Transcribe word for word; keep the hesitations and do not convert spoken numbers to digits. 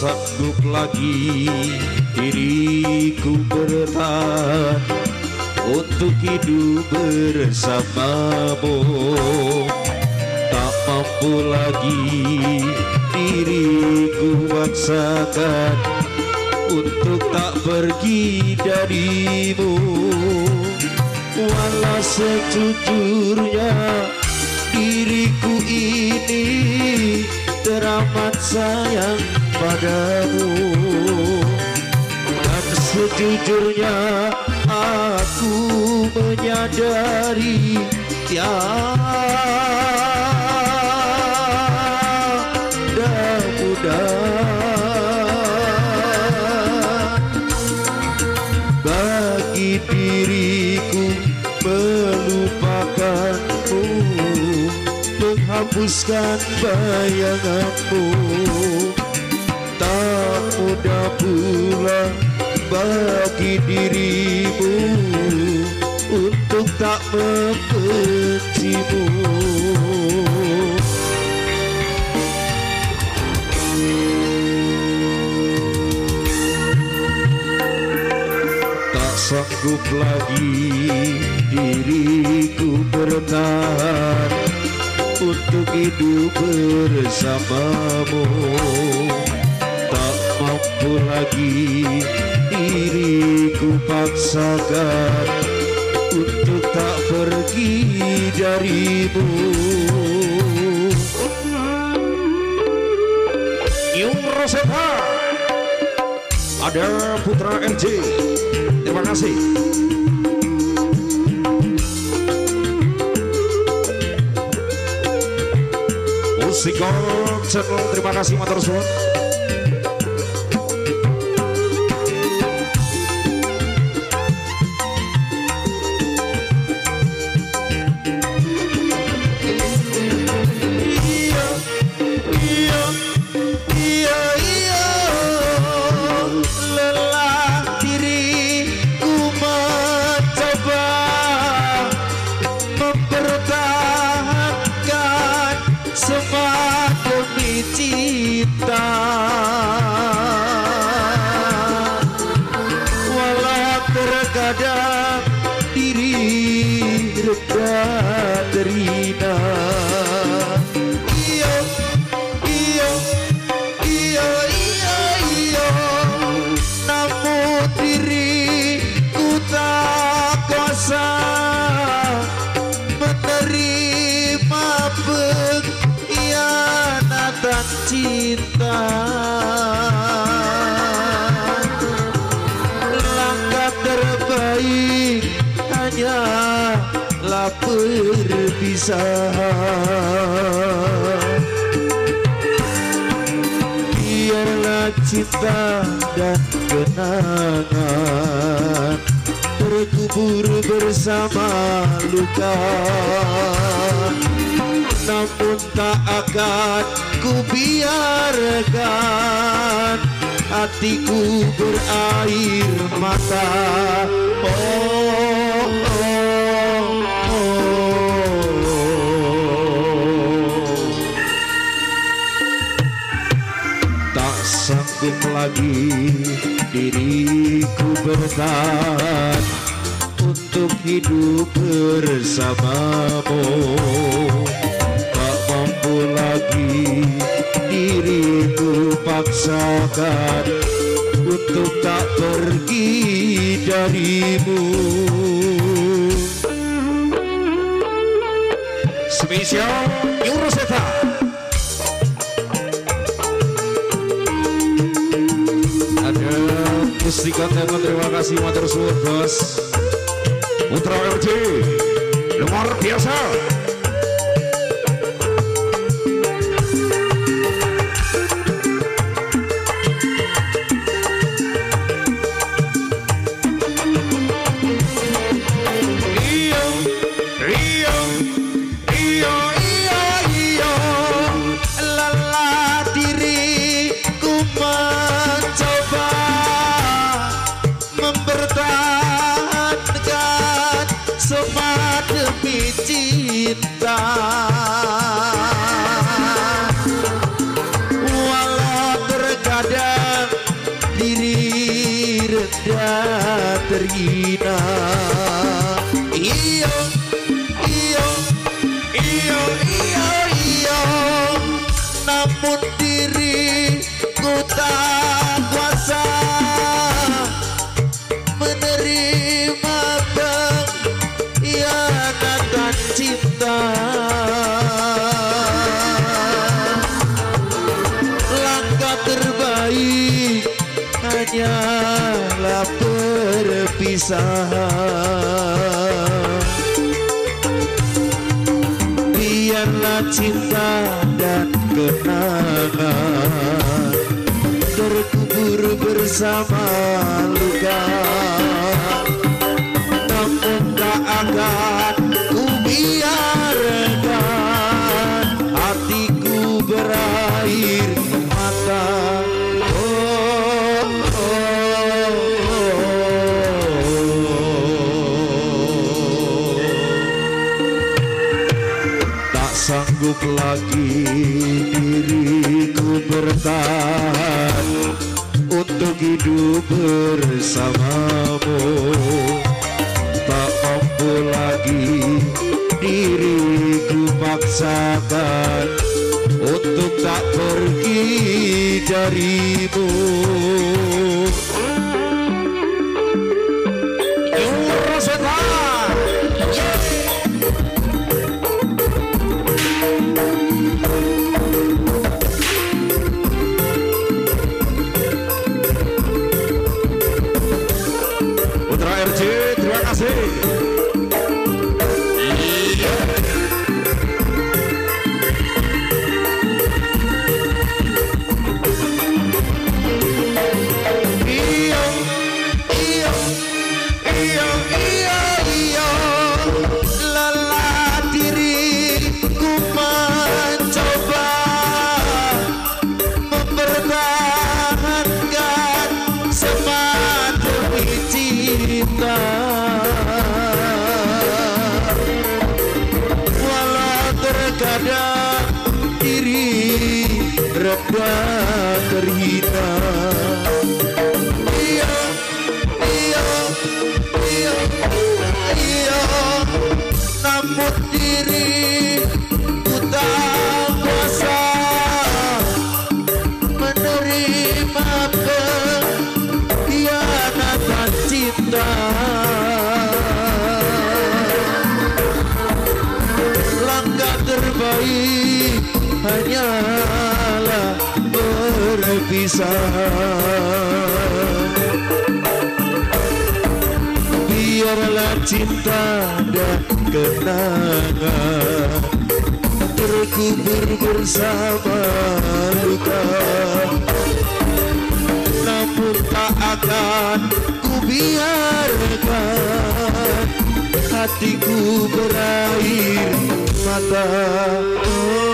sanggup lagi diriku bertahan untuk hidup bersamamu. Tak mampu lagi diriku paksakan untuk tak pergi darimu. Walau sejujurnya diriku ini teramat sayang padamu, dan sejujurnya aku menyadari tiada mudah bagi diriku melupakanmu, hapuskan bayanganmu. Tak mudah pula bagi dirimu untuk tak membencimu. Tak sanggup lagi diriku bertahan untuk hidup bersamamu. Tak mampu lagi diriku paksakan untuk tak pergi darimu. Yung Rosseta, ada Putra M J. Terima kasih. Musikor channel, terima kasih matur suwun. Iya, iya, iya, iya, lelah diriku mencoba mempertahankan semua cinta, walau terkadang diri rendah derita. Iyo, iyo, iyo, iyo, iyo, namun diriku tak kuasa menerima pengkhianatan cinta. Langkah terbaik hanyalah perpisahan. Biarlah cinta dan kenangan terkubur bersama luka, namun tak akan ku biarkan hatiku berair mata. Oh, oh, oh. Tak sanggup lagi diriku bertahan untuk hidup bersamamu. Lagi diriku paksakan untuk tak pergi darimu. Spesial Rosseta. Ada Mustika Tema, terima kasih matur suwun bos. Putra M J luar biasa. Terima kasih. hanyalah perpisahan. Biarlah cinta dan kenangan terkubur bersama luka, namun tak akan ku biarkan hatiku berair mata. Sanggup lagi diriku bertahan untuk hidup bersamamu. Tak mampu lagi diriku paksakan untuk tak pergi darimu. Reda terhina. Iya, iya, iya, iya. Namun diri ku tak kuasa menerima pengkhianatan cinta. Langkah terbaik hanya berpisah. Biarlah cinta dan kenangan terkubur bersama luka, namun tak akan ku biarkan hatiku berair mata.